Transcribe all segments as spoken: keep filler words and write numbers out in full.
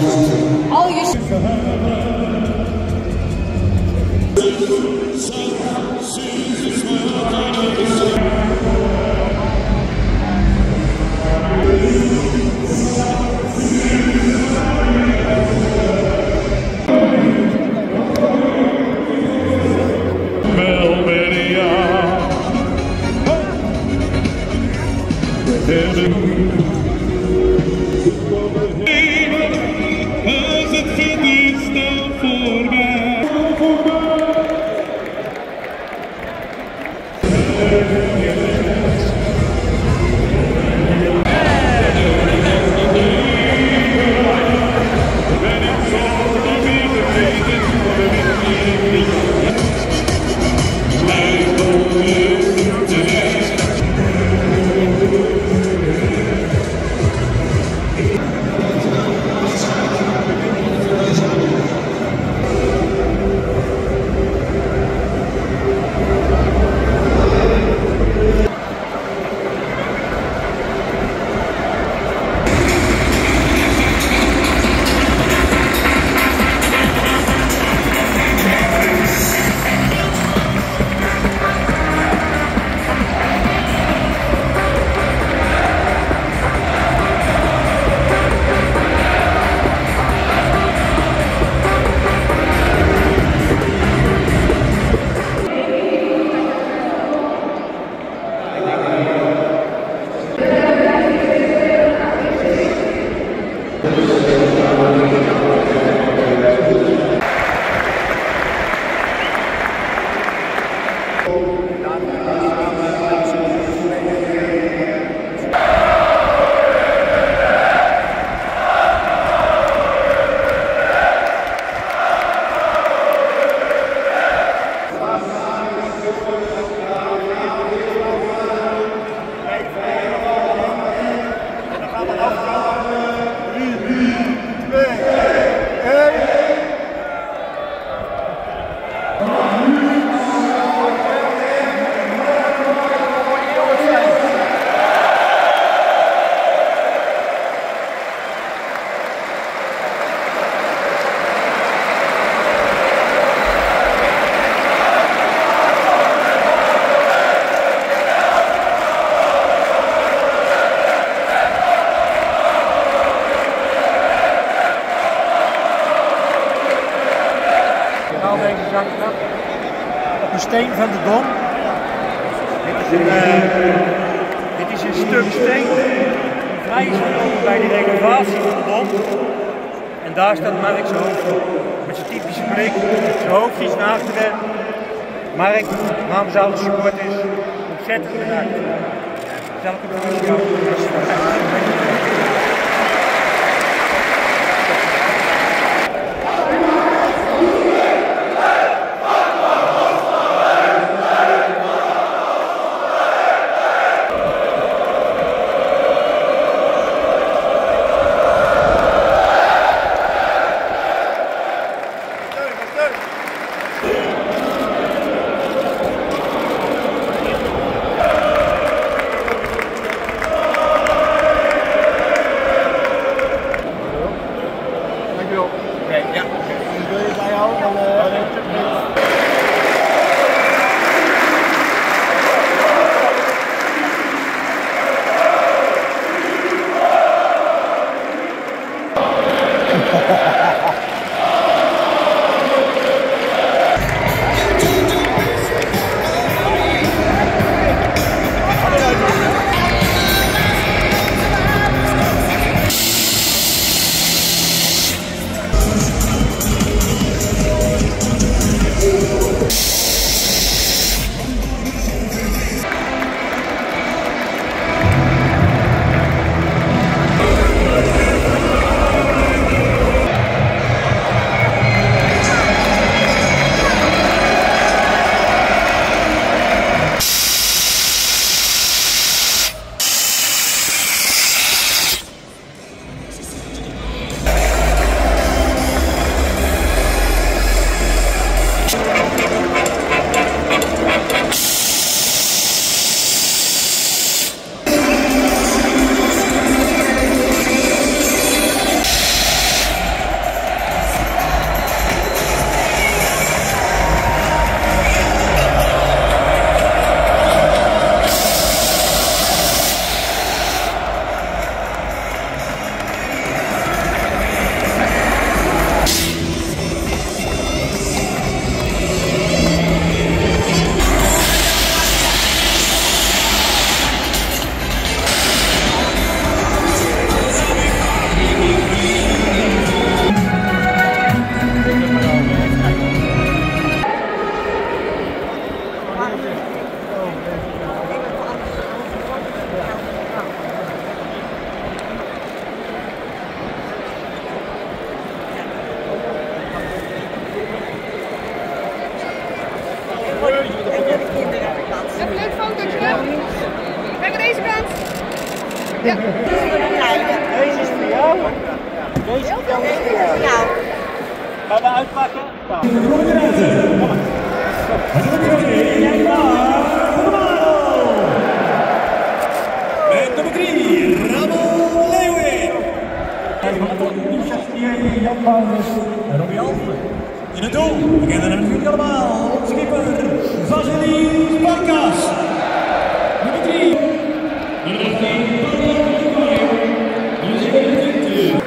punten. Al je de steen van de Dom. Dit is een, uh, dit is een stuk steen. Vrij is genomen bij de renovatie van de Dom. En daar staat Mark zijn hoofd op. Met zijn typische blik, zijn hoofdjes naast de wet. Mark namens alle supporters, ontzettend bedankt. Zelke productie Ja. Deze is voor jou. Deze is voor jou. Gaan we uitpakken? In het doel, we kennen het natuurlijk allemaal, schipper Vasily Barkas. Nummer drie. In richting nummer zevenentwintig.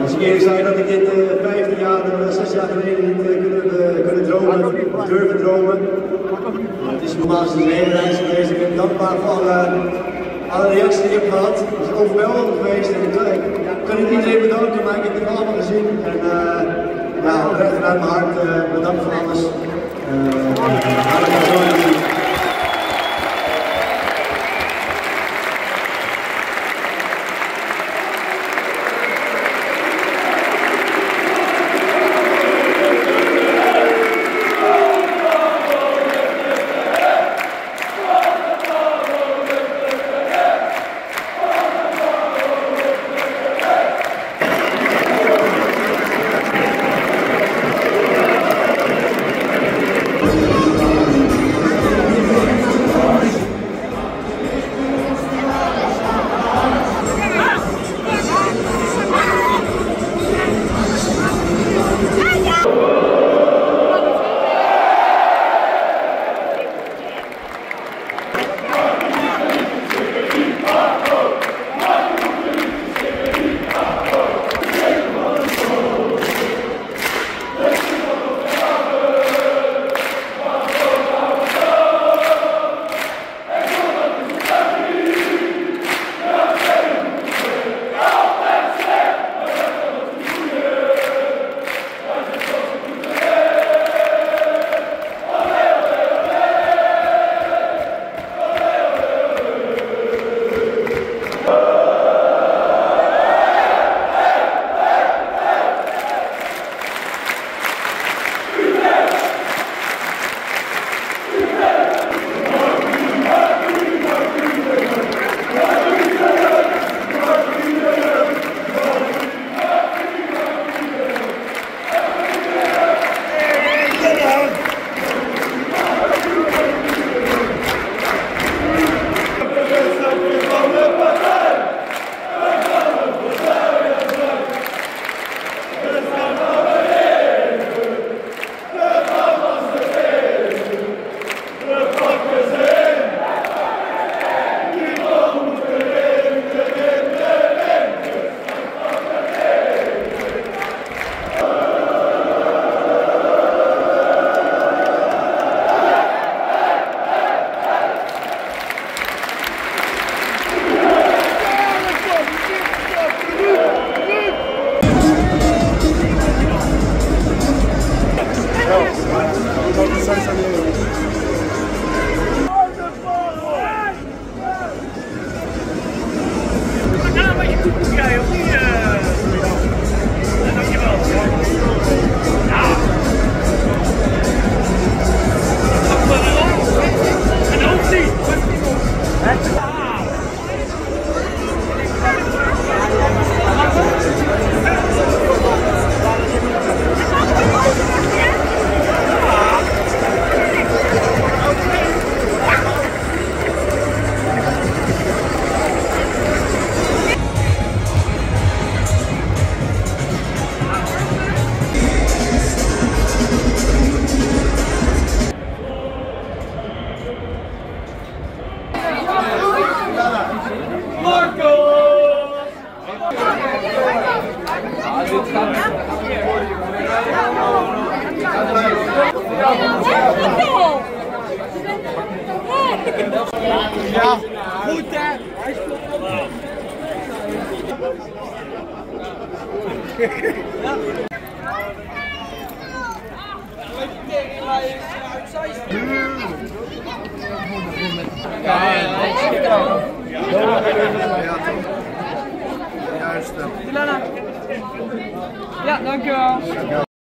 Als ik eerlijk zei dat ik dit uh, vijftien jaar, zes jaar geleden niet uh, kunnen, kunnen dromen, durven dromen. Het is normaal een hele reis geweest. Ik ben dankbaar voor alle, alle reacties die ik heb gehad. Het is overweldigend geweest. En ik, ik kan niet iedereen bedanken, maar ik heb het allemaal gezien. En uh, nou, recht vanuit mijn hart, uh, bedankt voor alles. Uh, ja, goed hè! Hij speelt ook. Ja, dankjewel.